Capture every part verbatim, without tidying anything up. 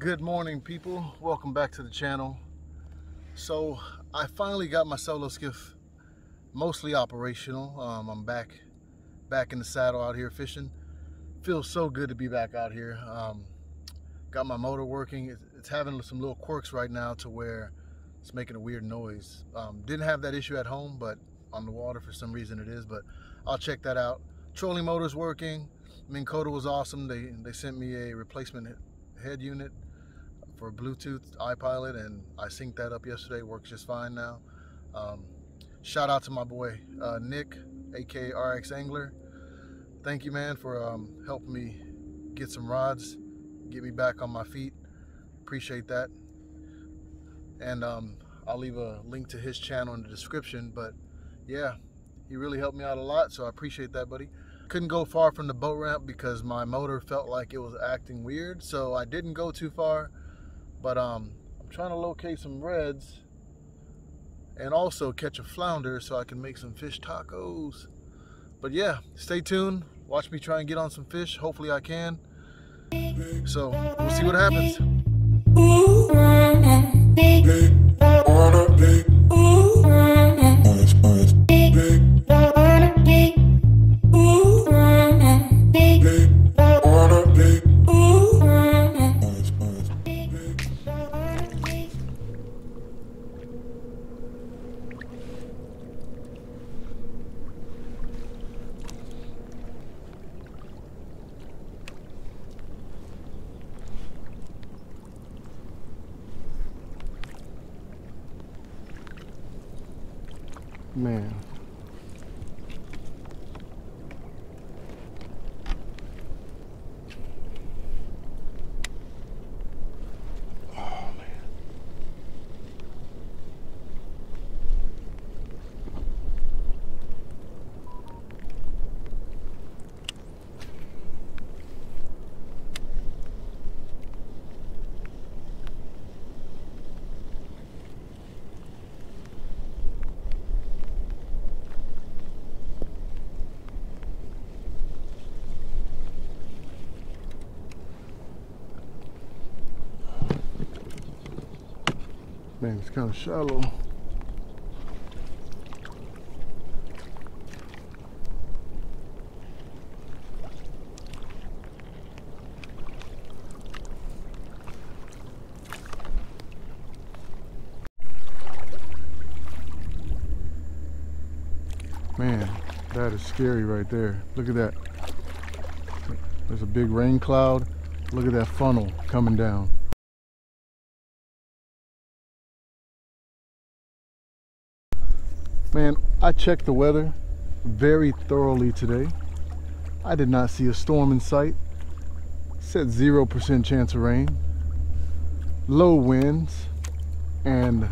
Good morning, people. Welcome back to the channel. So I finally got my solo skiff mostly operational. Um, I'm back back in the saddle out here fishing. Feels so good to be back out here. Um, got my motor working. It's, it's having some little quirks right now to where it's making a weird noise. Um, didn't have that issue at home, but on the water for some reason it is, but I'll check that out. Trolling motor's working. Minn Kota was awesome. They, they sent me a replacement head unit for Bluetooth iPilot, and I synced that up yesterday. Works just fine now. Um, shout out to my boy uh, Nick, aka R X Angler. Thank you, man, for um, helping me get some rods, get me back on my feet. Appreciate that. And um, I'll leave a link to his channel in the description. But yeah, he really helped me out a lot, so I appreciate that, buddy. Couldn't go far from the boat ramp because my motor felt like it was acting weird, so I didn't go too far. But um, I'm trying to locate some reds and also catch a flounder so I can make some fish tacos. But yeah, stay tuned. Watch me try and get on some fish. Hopefully I can. So we'll see what happens. Man, oh man, Man, it's kind of shallow. Man, that is scary right there. Look at that. There's a big rain cloud. Look at that funnel coming down. Man, I checked the weather very thoroughly today. I did not see a storm in sight. It said zero percent chance of rain, low winds, and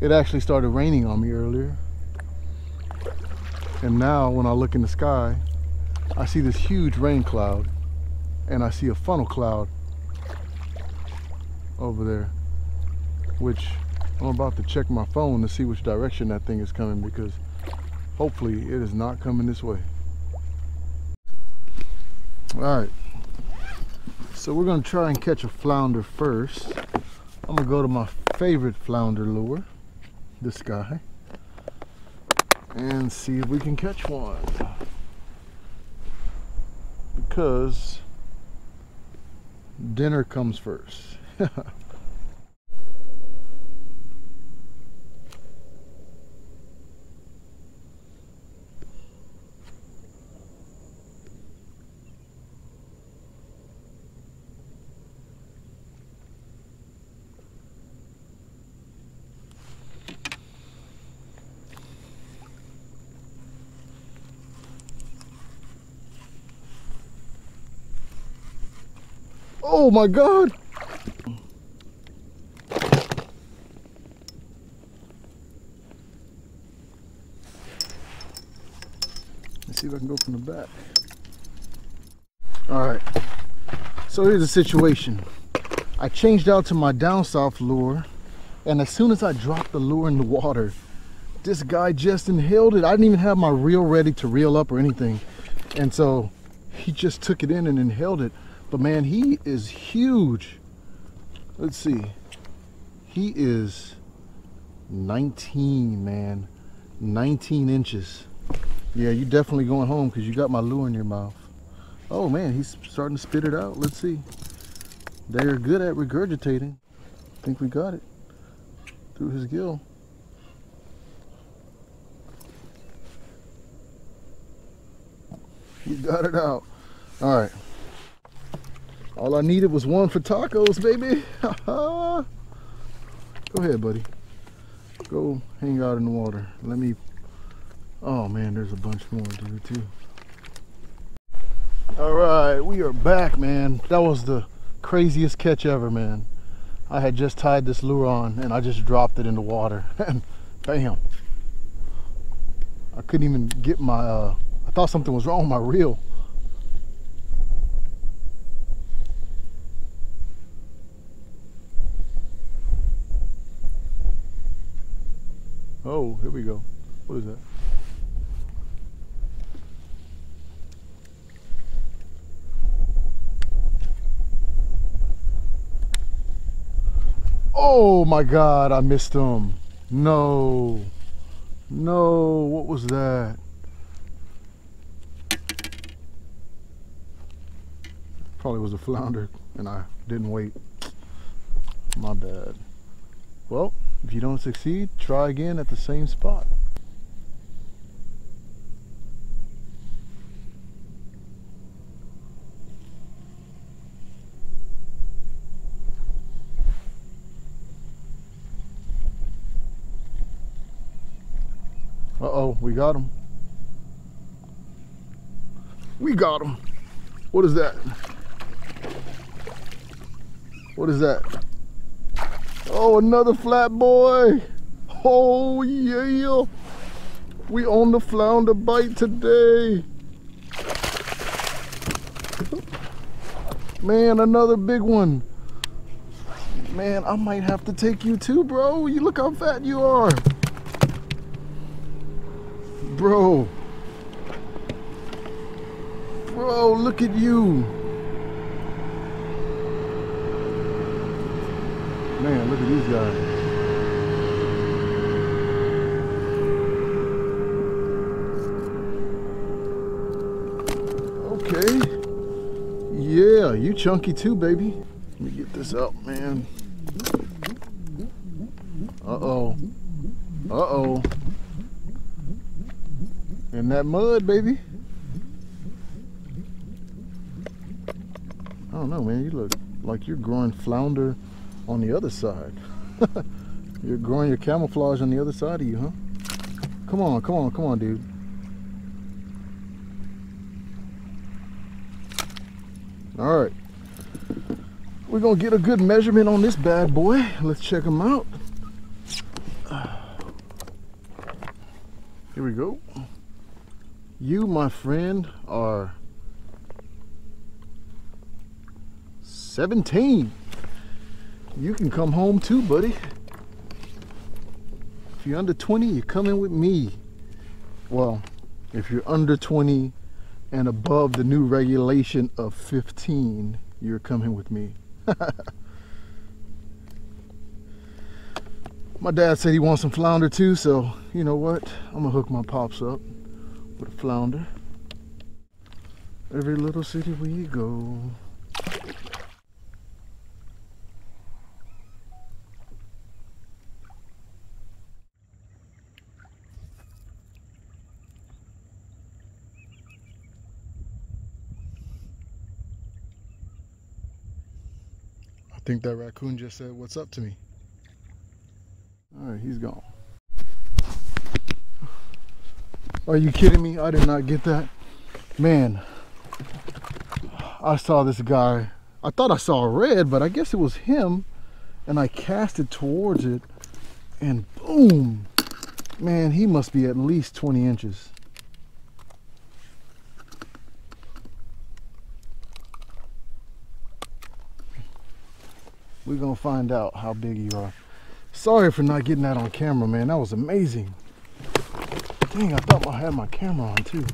it actually started raining on me earlier. And now when I look in the sky, I see this huge rain cloud and I see a funnel cloud over there, which I'm about to check my phone to see which direction that thing is coming, because hopefully it is not coming this way. All right, so we're gonna try and catch a flounder first. I'm gonna go to my favorite flounder lure, this guy, and see if we can catch one, because dinner comes first. Oh my God. Let's see if I can go from the back. All right, so here's the situation. I changed out to my down south lure, and as soon as I dropped the lure in the water, this guy just inhaled it. I didn't even have my reel ready to reel up or anything. And so he just took it in and inhaled it. But man, he is huge. Let's see. He is nineteen, man. nineteen inches. Yeah, you're definitely going home because you got my lure in your mouth. Oh man, he's starting to spit it out. Let's see. They're good at regurgitating. I think we got it through his gill. You got it out. All right. All I needed was one for tacos, baby. Go ahead, buddy. Go hang out in the water. Let me. Oh man, there's a bunch more, dude, too. All right, we are back, man. That was the craziest catch ever, man. I had just tied this lure on and I just dropped it in the water and bam. I couldn't even get my uh I thought something was wrong with my reel. Oh, here we go. What is that? Oh my God, I missed him. No, no, what was that? Probably was a flounder and I didn't wait. My bad. Well, if you don't succeed, try again at the same spot. Uh-oh, we got him. We got him. What is that? What is that? Oh, another flat boy. Oh, yeah. We on the flounder bite today. Man, another big one. Man, I might have to take you too, bro. You look how fat you are. Bro. Bro, look at you. Man, look at these guys. Okay. Yeah, you chunky too, baby. Let me get this up, man. Uh-oh. Uh-oh. In that mud, baby. I don't know, man. You look like you're growing flounder on the other side. You're growing your camouflage on the other side of you, huh? Come on, come on, come on, dude. All right, we're gonna get a good measurement on this bad boy. Let's check him out. Here we go. You, my friend, are seventeen. You can come home too, buddy. If you're under twenty, you're coming with me. Well, if you're under twenty and above the new regulation of fifteen, you're coming with me. My dad said he wants some flounder too, so you know what? I'm gonna hook my pops up with a flounder. Every little city we go. I think that raccoon just said what's up to me. All right, he's gone. Are you kidding me? I did not get that. Man, I saw this guy. I thought I saw a red, but I guess it was him. And I casted towards it and boom. Man, he must be at least twenty inches. We're gonna find out how big you are. Sorry for not getting that on camera, man. That was amazing. Dang, I thought I had my camera on too.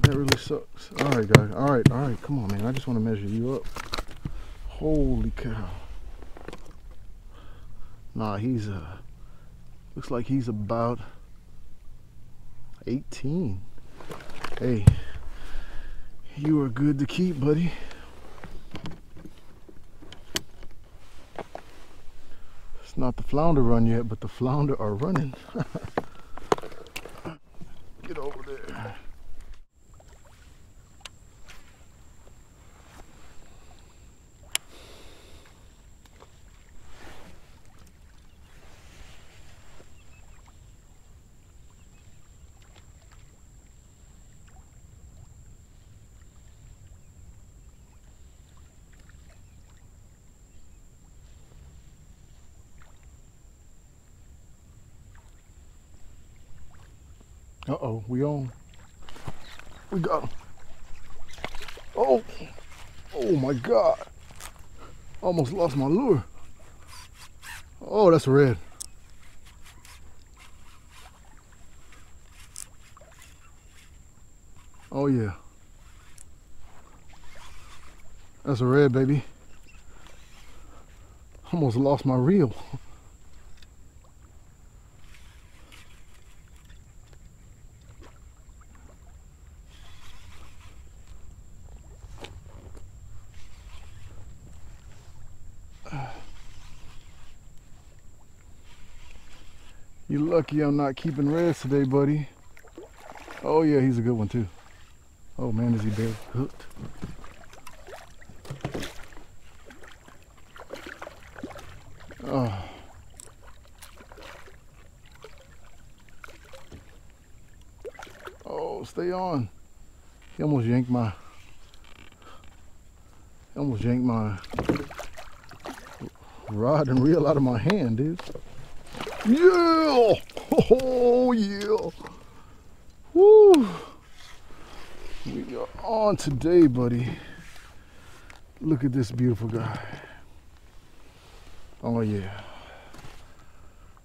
That really sucks. All right, guys. All right, all right. Come on, man. I just want to measure you up. Holy cow. Nah, he's uh looks like he's about eighteen. Hey, you are good to keep, buddy. It's not the flounder run yet, but the flounder are running. Get over there. Uh-oh, we on. We got him. Oh, oh my God. Almost lost my lure. Oh, that's a red. Oh yeah. That's a red, baby. Almost lost my reel. You're lucky I'm not keeping reds today, buddy. Oh yeah, he's a good one too. Oh man, is he barely hooked. Oh. Oh, stay on. He almost yanked my, he almost yanked my rod and reel out of my hand, dude. Yeah! Oh yeah! Woo! We are on today, buddy. Look at this beautiful guy. Oh yeah.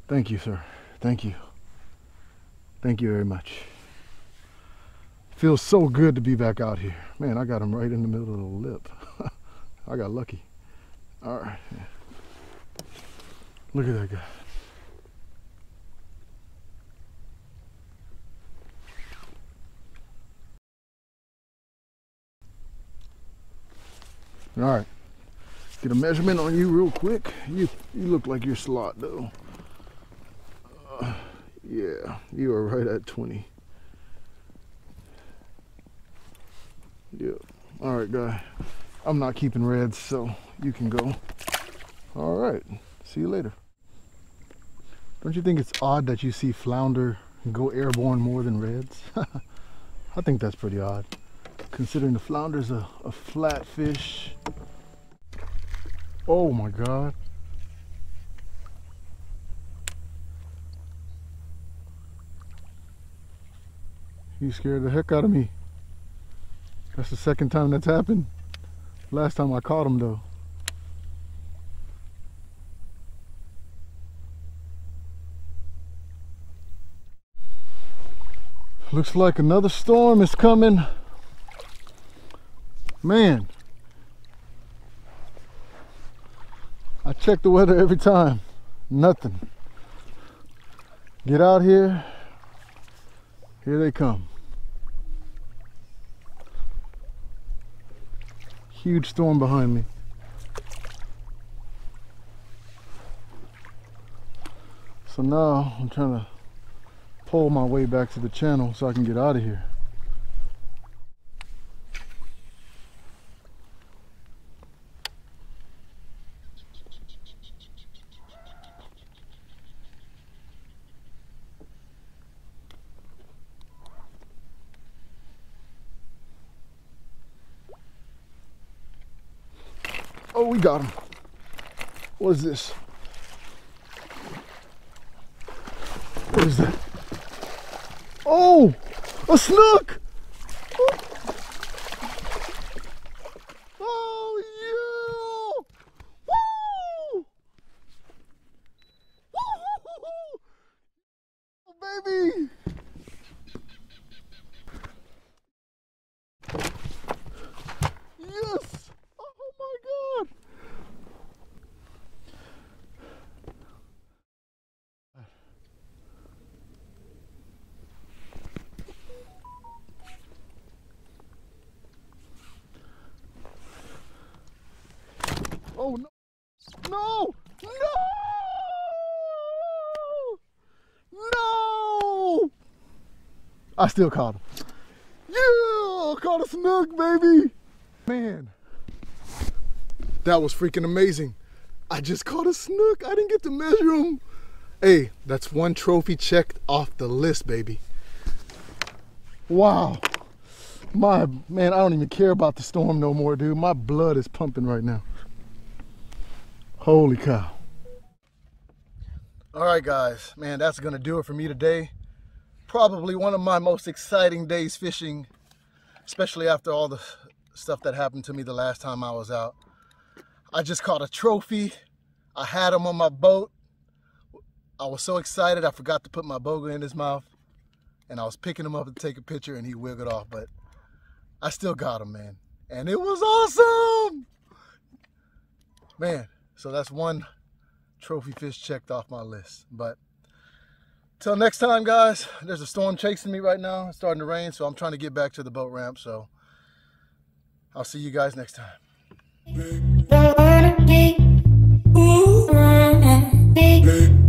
Thank you, sir. Thank you. Thank you very much. Feels so good to be back out here. Man, I got him right in the middle of the lip. I got lucky. All right. Look at that guy. All right, get a measurement on you real quick. You you look like your slot though. Uh, yeah, you are right at twenty. Yep. All right, guy. I'm not keeping reds, so you can go. All right. See you later. Don't you think it's odd that you see flounder go airborne more than reds? I think that's pretty odd, considering the flounder's a, a flat fish. Oh my God. He scared the heck out of me. That's the second time that's happened. Last time I caught him though. Looks like another storm is coming. Man, I check the weather every time, nothing. Get out here, here they come. Huge storm behind me. So now I'm trying to pull my way back to the channel so I can get out of here. Oh, we got him. What is this? What is that? Oh, a snook! Oh, yeah! Woo! Woo! Baby! Yes! Oh my God! Oh no! No! No! No! I still caught him. Yeah! Caught a snook, baby! Man, that was freaking amazing. I just caught a snook. I didn't get to measure him. Hey, that's one trophy checked off the list, baby. Wow. My man, I don't even care about the storm no more, dude. My blood is pumping right now. Holy cow. All right, guys, man, that's gonna do it for me today. Probably one of my most exciting days fishing, especially after all the stuff that happened to me the last time I was out. I just caught a trophy. I had him on my boat. I was so excited, I forgot to put my boga in his mouth, and I was picking him up to take a picture, and he wiggled off, but I still got him, man. And it was awesome! Man, so that's one trophy fish checked off my list. But till next time, guys, there's a storm chasing me right now. It's starting to rain, so I'm trying to get back to the boat ramp, so I'll see you guys next time. Big. Big.